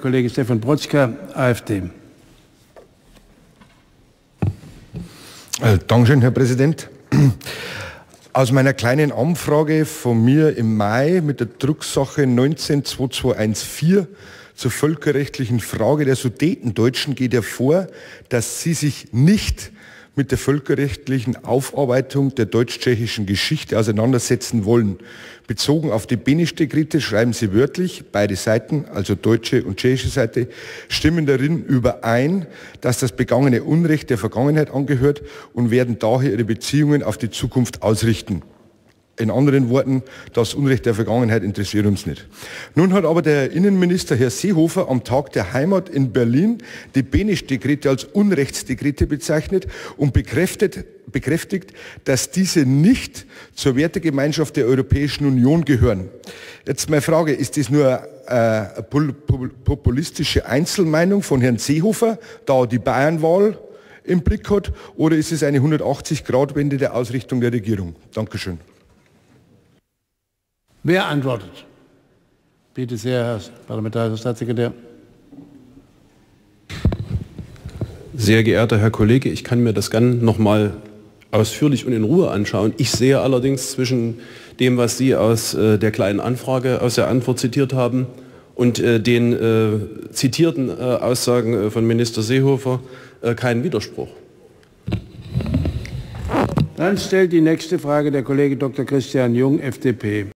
Der Kollege Stephan Protschka, AfD. Dankeschön, Herr Präsident. Aus meiner kleinen Anfrage von mir im Mai mit der Drucksache 192214 zur völkerrechtlichen Frage der Sudetendeutschen geht hervor, dass sie sich nicht mit der völkerrechtlichen Aufarbeitung der deutsch-tschechischen Geschichte auseinandersetzen wollen. Bezogen auf die Beneš-Dekrete schreiben sie wörtlich, beide Seiten, also deutsche und tschechische Seite, stimmen darin überein, dass das begangene Unrecht der Vergangenheit angehört und werden daher ihre Beziehungen auf die Zukunft ausrichten. In anderen Worten, das Unrecht der Vergangenheit interessiert uns nicht. Nun hat aber der Innenminister Herr Seehofer am Tag der Heimat in Berlin die Beneš-Dekrete als Unrechtsdekrete bezeichnet und bekräftigt, dass diese nicht zur Wertegemeinschaft der Europäischen Union gehören. Jetzt meine Frage, ist das nur eine populistische Einzelmeinung von Herrn Seehofer, da die Bayernwahl im Blick hat, oder ist es eine 180-Grad-Wende der Ausrichtung der Regierung? Dankeschön. Wer antwortet? Bitte sehr, Herr Parlamentarischer Staatssekretär. Sehr geehrter Herr Kollege, ich kann mir das gerne noch mal ausführlich und in Ruhe anschauen. Ich sehe allerdings zwischen dem, was Sie aus der kleinen Anfrage, aus der Antwort zitiert haben, und den zitierten Aussagen von Minister Seehofer keinen Widerspruch. Dann stellt die nächste Frage der Kollege Dr. Christian Jung, FDP.